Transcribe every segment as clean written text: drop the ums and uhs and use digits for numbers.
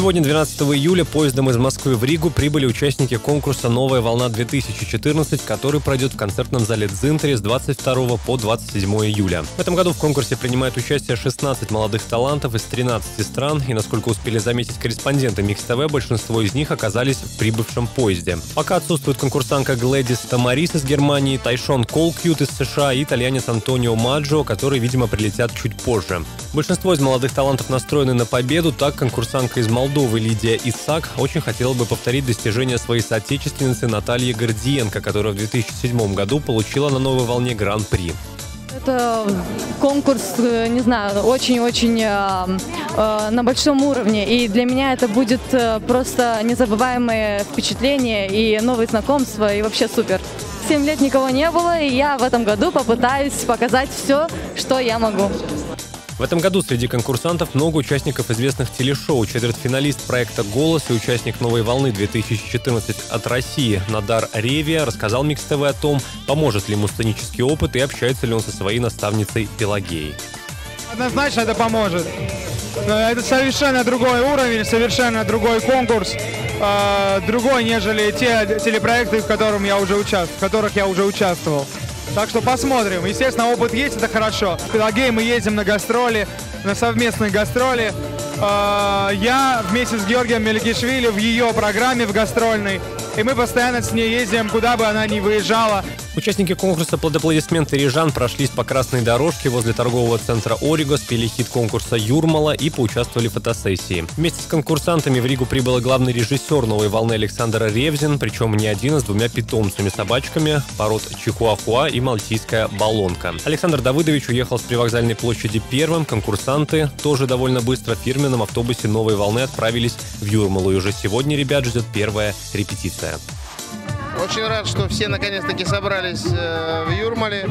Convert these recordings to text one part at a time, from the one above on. Сегодня, 12 июля, поездом из Москвы в Ригу прибыли участники конкурса «Новая волна-2014», который пройдет в концертном зале «Дзинтри» с 22 по 27 июля. В этом году в конкурсе принимают участие 16 молодых талантов из 13 стран, и, насколько успели заметить корреспонденты MIX TV, большинство из них оказались в прибывшем поезде. Пока отсутствует конкурсантка Гледис Тамарис из Германии, Тайшон Колкьют из США и итальянец Антонио Маджо, которые, видимо, прилетят чуть позже. Большинство из молодых талантов настроены на победу, так конкурсантка из Молдовы Лидия Исак очень хотела бы повторить достижения своей соотечественницы Натальи Гордиенко, которая в 2007 году получила на «Новой волне» гран-при. Это конкурс, не знаю, очень-очень на большом уровне, и для меня это будет просто незабываемое впечатление и новые знакомства, и вообще супер. 7 лет никого не было, и я в этом году попытаюсь показать все, что я могу. В этом году среди конкурсантов много участников известных телешоу. Четвертьфиналист проекта «Голос» и участник «Новой волны-2014» от России Надар Ревия рассказал MIX TV о том, поможет ли ему сценический опыт и общается ли он со своей наставницей Пелагеей. Однозначно это поможет. Это совершенно другой уровень, совершенно другой конкурс, другой, нежели те телепроекты, в которых я уже участвовал. Так что посмотрим. Естественно, опыт есть, это хорошо. С Пелагеей мы ездим на гастроли, на совместные гастроли. Я вместе с Георгием Мелькишвили в ее программе, в гастрольной. И мы постоянно с ней ездим, куда бы она ни выезжала. Участники конкурса под аплодисменты рижан прошлись по красной дорожке возле торгового центра «Оригас», пели хит конкурса «Юрмала» и поучаствовали в фотосессии. Вместе с конкурсантами в Ригу прибыл главный режиссер «Новой волны» Александр Ревзин, причем не один, а с двумя питомцами-собачками пород чихуахуа и мальтийская баллонка. Александр Давыдович уехал с привокзальной площади первым, конкурсанты тоже довольно быстро в фирменном автобусе «Новой волны» отправились в Юрмалу, и уже сегодня ребят ждет первая репетиция. Очень рад, что все наконец-таки собрались в Юрмале,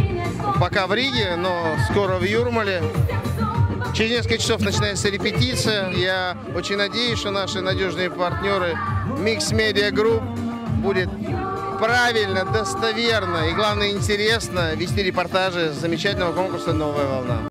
пока в Риге, но скоро в Юрмале. Через несколько часов начинается репетиция. Я очень надеюсь, что наши надежные партнеры Mix Media Group будет правильно, достоверно и, главное, интересно вести репортажи с замечательного конкурса «Новая волна».